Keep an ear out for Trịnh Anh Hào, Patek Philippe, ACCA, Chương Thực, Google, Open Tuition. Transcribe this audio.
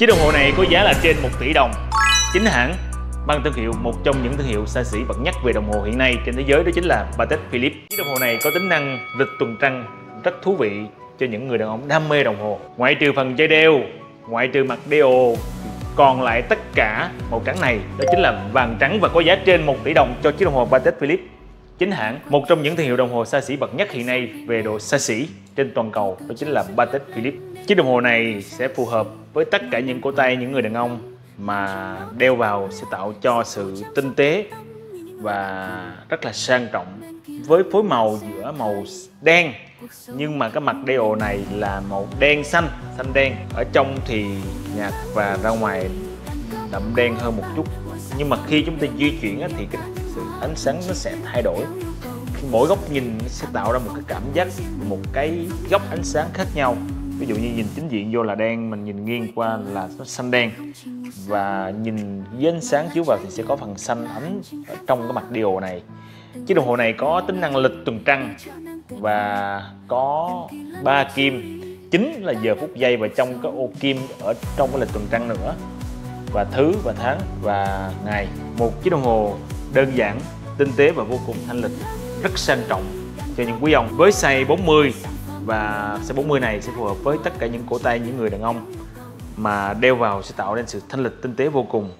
Chiếc đồng hồ này có giá là trên 1 tỷ đồng, chính hãng, mang thương hiệu một trong những thương hiệu xa xỉ bậc nhất về đồng hồ hiện nay trên thế giới, đó chính là Patek Philippe. Chiếc đồng hồ này có tính năng lịch tuần trăng rất thú vị cho những người đàn ông đam mê đồng hồ. Ngoại trừ phần dây đeo, ngoại trừ mặt đeo, còn lại tất cả màu trắng này đó chính là vàng trắng và có giá trên 1 tỷ đồng cho chiếc đồng hồ Patek Philippe chính hãng, một trong những thương hiệu đồng hồ xa xỉ bậc nhất hiện nay về độ xa xỉ trên toàn cầu, đó chính là Patek Philippe. Chiếc đồng hồ này sẽ phù hợp với tất cả những cổ tay những người đàn ông mà đeo vào sẽ tạo cho sự tinh tế và rất là sang trọng, với phối màu giữa màu đen, nhưng mà cái mặt đeo này là màu đen xanh, xanh đen, ở trong thì nhạt và ra ngoài đậm đen hơn một chút. Nhưng mà khi chúng ta di chuyển thì cái sự ánh sáng nó sẽ thay đổi, mỗi góc nhìn nó sẽ tạo ra một cái cảm giác, một cái góc ánh sáng khác nhau. Ví dụ như nhìn chính diện vô là đen, mình nhìn nghiêng qua là nó xanh đen, và nhìn dưới ánh sáng chiếu vào thì sẽ có phần xanh ánh ở trong cái mặt đeo này. Chiếc đồng hồ này có tính năng lịch tuần trăng và có 3 kim, chính là giờ phút giây, và trong cái ô kim ở trong cái lịch tuần trăng nữa, và thứ và tháng và ngày. Một chiếc đồng hồ đơn giản, tinh tế và vô cùng thanh lịch, rất sang trọng cho những quý ông. Với size 40 và size 40 này sẽ phù hợp với tất cả những cổ tay những người đàn ông mà đeo vào sẽ tạo nên sự thanh lịch, tinh tế vô cùng.